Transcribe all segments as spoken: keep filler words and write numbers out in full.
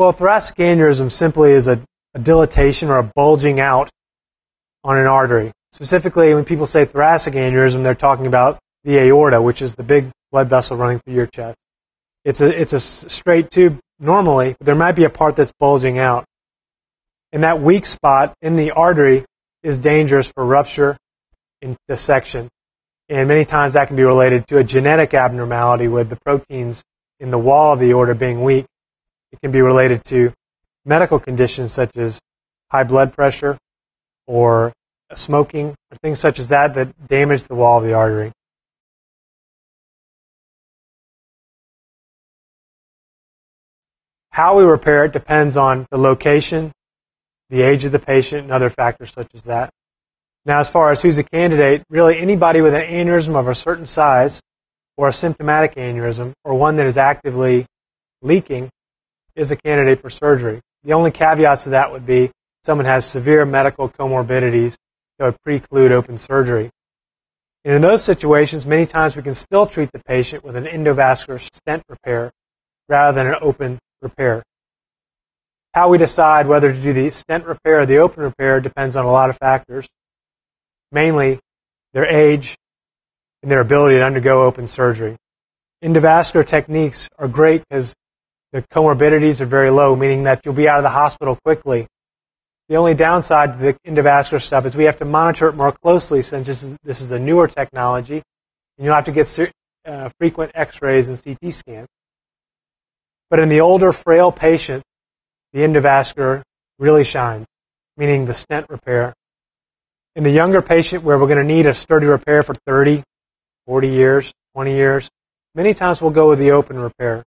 Well, thoracic aneurysm simply is a, a dilatation or a bulging out on an artery. Specifically, when people say thoracic aneurysm, they're talking about the aorta, which is the big blood vessel running through your chest. It's a, it's a straight tube normally, but there might be a part that's bulging out. And that weak spot in the artery is dangerous for rupture and dissection. And many times that can be related to a genetic abnormality with the proteins in the wall of the aorta being weak. It can be related to medical conditions such as high blood pressure or smoking, or things such as that that damage the wall of the artery. How we repair it depends on the location, the age of the patient, and other factors such as that. Now, as far as who's a candidate, really anybody with an aneurysm of a certain size or a symptomatic aneurysm or one that is actively leaking is a candidate for surgery. The only caveats to that would be someone has severe medical comorbidities that would preclude open surgery. And in those situations, many times we can still treat the patient with an endovascular stent repair rather than an open repair. How we decide whether to do the stent repair or the open repair depends on a lot of factors, mainly their age and their ability to undergo open surgery. Endovascular techniques are great because the comorbidities are very low, meaning that you'll be out of the hospital quickly. The only downside to the endovascular stuff is we have to monitor it more closely since this is, this is a newer technology, and you'll have to get uh, frequent x-rays and C T scans. But in the older, frail patient, the endovascular really shines, meaning the stent repair. In the younger patient where we're going to need a sturdy repair for thirty, forty years, twenty years, many times we'll go with the open repair.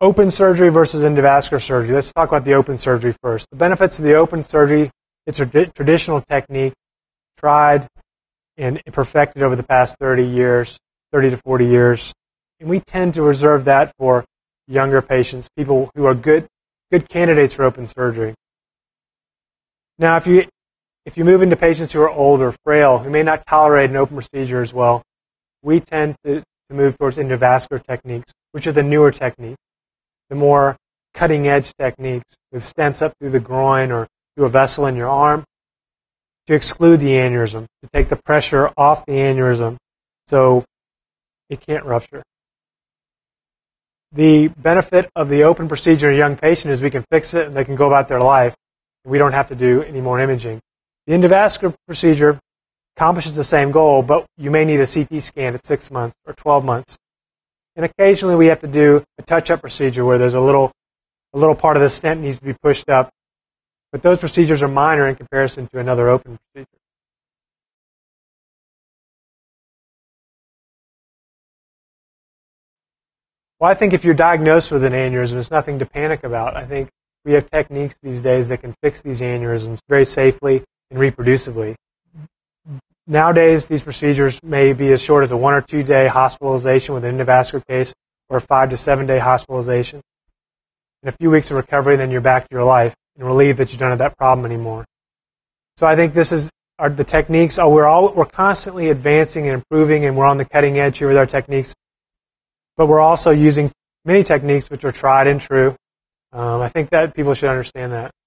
Open surgery versus endovascular surgery. Let's talk about the open surgery first. The benefits of the open surgery, it's a traditional technique tried and perfected over the past thirty years, thirty to forty years. And we tend to reserve that for younger patients, people who are good, good candidates for open surgery. Now, if you, if you move into patients who are older, frail, who may not tolerate an open procedure as well, we tend to, to move towards endovascular techniques, which are the newer techniques, the more cutting-edge techniques with stents up through the groin or through a vessel in your arm to exclude the aneurysm, to take the pressure off the aneurysm so it can't rupture. The benefit of the open procedure in a young patient is we can fix it and they can go about their life. We don't have to do any more imaging. The endovascular procedure accomplishes the same goal, but you may need a C T scan at six months or twelve months. And occasionally we have to do a touch-up procedure where there's a little, a little part of the stent needs to be pushed up. But those procedures are minor in comparison to another open procedure. Well, I think if you're diagnosed with an aneurysm, it's nothing to panic about. I think we have techniques these days that can fix these aneurysms very safely and reproducibly. Nowadays, these procedures may be as short as a one or two day hospitalization with an endovascular case or a five to seven day hospitalization. In a few weeks of recovery, then you're back to your life and relieved that you don't have that problem anymore. So I think this is our, the techniques. Oh, we're, all, we're constantly advancing and improving, and we're on the cutting edge here with our techniques. But we're also using many techniques which are tried and true. Um, I think that people should understand that.